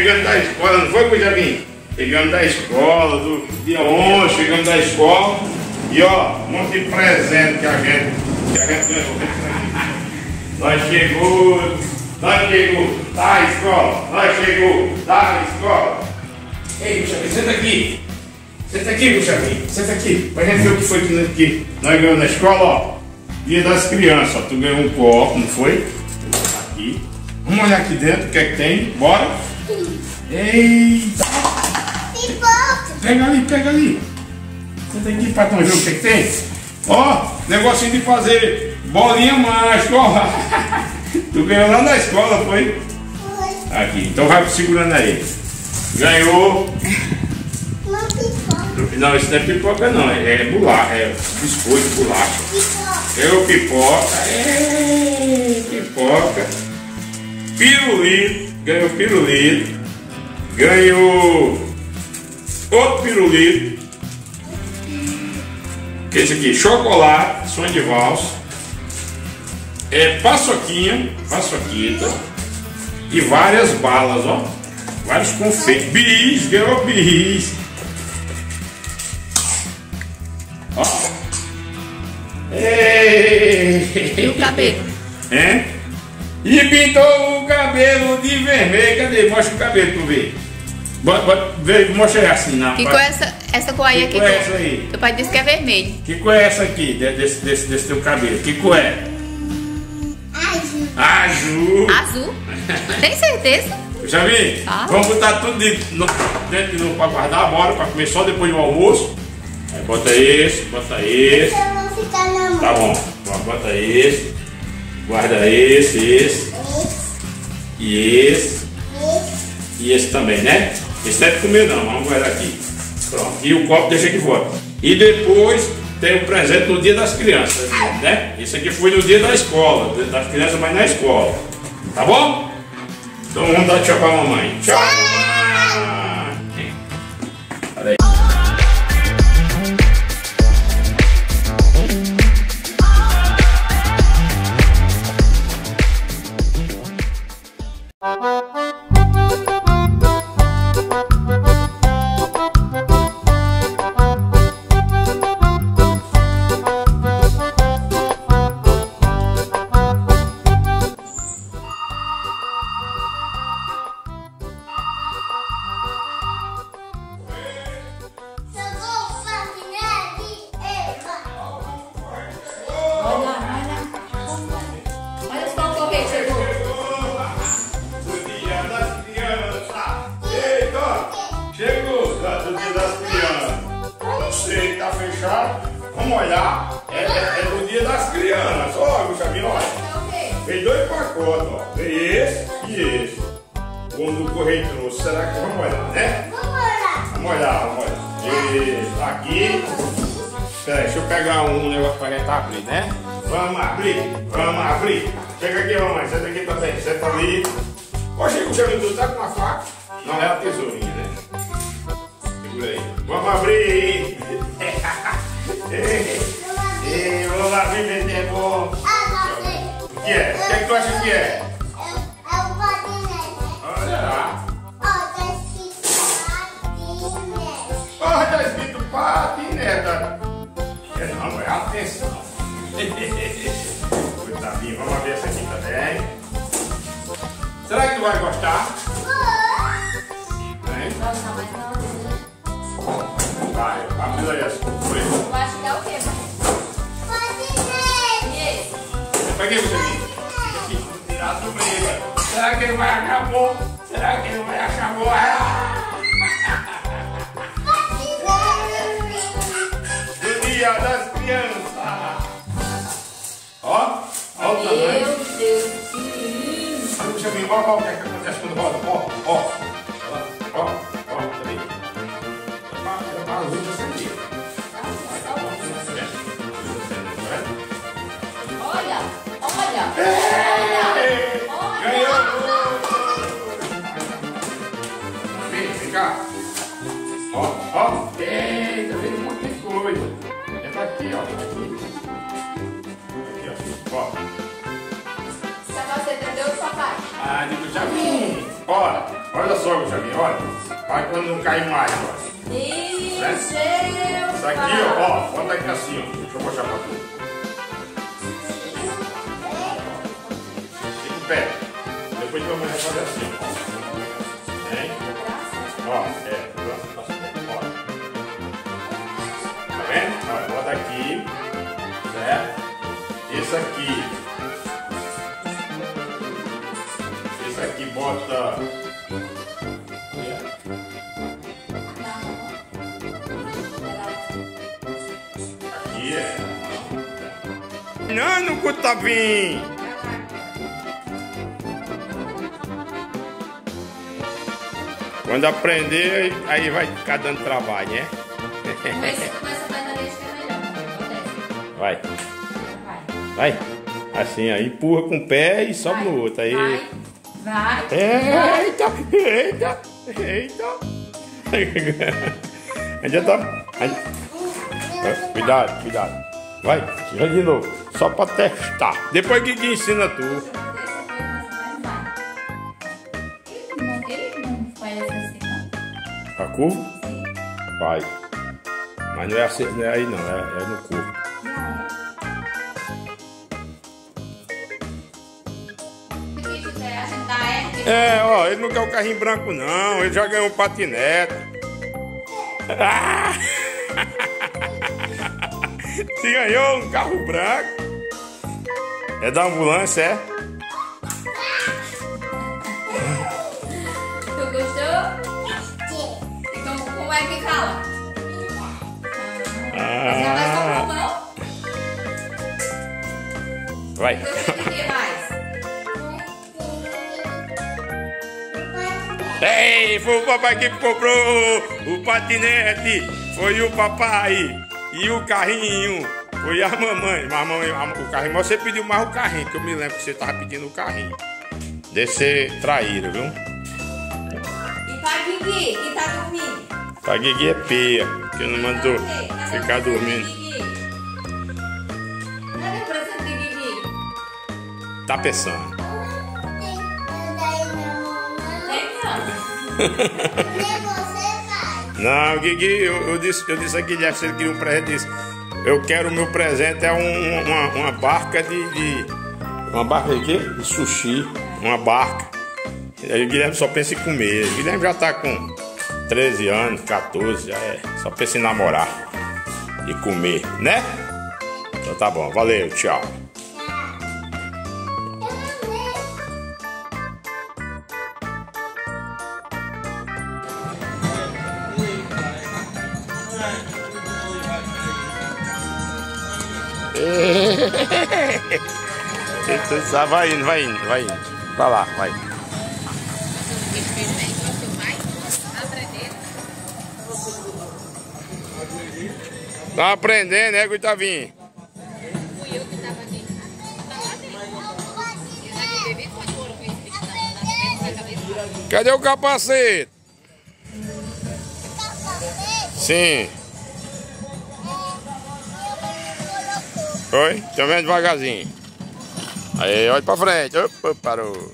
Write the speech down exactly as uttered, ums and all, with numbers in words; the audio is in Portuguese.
chegando da escola, não foi, Guitavinho? Chegando da escola, do dia onze, chegando da escola. E ó, um monte de presente que a gente, que a gente nós chegou, nós chegou da escola, nós chegou da escola. Ei, Gustavinho, senta aqui. Senta aqui, Gustavinho, senta aqui. Pra gente ver o que foi que, que nós ganhamos na escola, ó. Dia das crianças, ó. Tu ganhou um copo, não foi? Aqui. Vamos olhar aqui dentro, o que é que tem? Bora. Eita. Pega ali, pega ali. Senta aqui pra ver o que é que tem. Ó, negocinho de fazer bolinha mágica, ó. Tu ganhou lá na escola, foi? Foi. Aqui, então vai segurando aí. Ganhou. Não, pipoca. Não, isso não é pipoca não, é bolacha, é biscoito, bolacha. Pipoca. Eu pipoca. É, pipoca. Pirulito, ganhou pirulito. Ganhou outro pirulito. Que é esse aqui, chocolate, sonho de valsa. É paçoquinha, paçoquita. E várias balas, ó. Vários confeitos. Bis, ganhou bis. Ó. E o cabelo? É? E pintou o cabelo de vermelho. Cadê? Mostra o cabelo pra eu ver. Bota, bota, mostra aí assim na que cor é essa, essa cor aí? Que cor é essa aí? Teu pai disse que é vermelho. Que cor é essa aqui, desse, desse, desse teu cabelo? Que cor é? Azul. Azul. Azul? Tem certeza? Já vi? Ah. Vamos botar tudo dentro de novo para guardar, bora, para comer só depois do almoço. Aí bota esse, bota esse. Eu vou ficar na mão. Tá bom. Bota esse, guarda esse, esse. Esse. E esse. Esse. E esse também, né? Esse não é para comer não, vamos guardar aqui. Pronto. E o copo deixa aqui fora. E depois tem o presente no dia das crianças, né? Isso aqui foi no dia da escola, das crianças, mas na escola. Tá bom? Então vamos dar tchau pra mamãe. Tchau, mamãe. Olha aí. Vamos olhar, é, é, é do dia das crianças. Ó, Gustavinho, olha. Veio dois pacotes, ó. Veio esse e esse. Quando o correio trouxe, será que vamos olhar, né? Vamos olhar. Vamos olhar, vamos olhar. Esse aqui. Peraí, deixa eu pegar um negócio pra gente abrir, né? Vamos abrir, vamos abrir. Chega aqui, mamãe, senta aqui também, senta ali. Ó, chega o Gustavinho, tu tá com uma faca? Não é a tesourinha, né? Segura aí. Vamos abrir. Ei, vamos lá, vem vender, bom. Ah, não sei. O que é? O que é que tu acha que é? É o patinete. Olha lá. Ó, tá escrito patinete. Ó, tá escrito patinete. É não, mas atenção. Coitadinho, vamos abrir essa aqui também. Será que tu vai gostar? Vou. Vem. Nossa, mas não. Vai, abre aí as coisas. Peguei o Guilherminho. Tirar do meio. Será que ele vai achar bom? Será que ele vai achar bom? Do dia das crianças. Ó, ó o tamanho. Meu Deus, que lindo. Deixa eu ver, ó o que acontece quando roda. Ó, ó. Ó, ó, peraí. É uma luz dessa aqui. Ei, ganhou! Vem, vem cá! Ó, ó! Eita, veio um monte de coisa! É pra aqui, ó! Aqui, ó! Ó! Essa você deu o papai! Ah, digo, já vim! Olha, olha só, Gustavinho, olha. Vai quando não cai mais, ó. Isso aqui, ó, ó, bota aqui assim, ó. Deixa eu mostrar pra tu. Fica em pé. Depois vamos fazer assim, ó. Hein? Ó, é. Ó. Tá vendo? Ó, bota aqui. Certo? Esse aqui. Esse aqui bota... Não, Guitavinho! Quando aprender, aí vai ficar dando trabalho, né? Mas se começa mais na lei, fica melhor. Vai. Vai. Vai. Assim, aí empurra com o pé e sobe vai. No outro. Aí. Vai. Vai. Eita, eita, eita. Já tá. Cuidado, cuidado. Vai, já de novo, só pra testar. Depois Guigui ensina tudo. Ele não faz assim, não. A curva? Sim. Vai. Mas não é assim, não é aí não, é, é no curvo. É, ó, ele não quer o carrinho branco não, ele já ganhou um patinete. Ah! Se ganhou um carro branco. É da ambulância, é? Tu gostou? Então como é que fala? Ah. Vai. Ei, foi o papai que comprou o patinete. Foi o papai. E o carrinho, foi a mamãe, mamãe a, o carrinho, mas você pediu mais o carrinho, que eu me lembro que você tava pedindo o carrinho. Deve ser traíra, viu? E tá Guigui, e tá dormindo? Tá Guigui é peia, porque não mandou ficar dormindo. Cadê o presente de Guigui? Tá pensando. Tem Não, Guigui, eu, eu, disse, eu disse a Guilherme, se ele queria um presente, disse, eu quero o meu presente, é um, uma, uma barca de, de... Uma barca de quê? De sushi, uma barca. Aí o Guilherme só pensa em comer, o Guilherme já tá com treze anos, quatorze, já é, só pensa em namorar e comer, né? Então tá bom, valeu, tchau. Vai indo, vai indo, vai indo. Vai lá, vai. Tá aprendendo, né, Guitavinho? Fui eu que tava aqui. Cadê o capacete? Sim. Oi, também devagarzinho. Aí, olha pra frente. Opa, parou.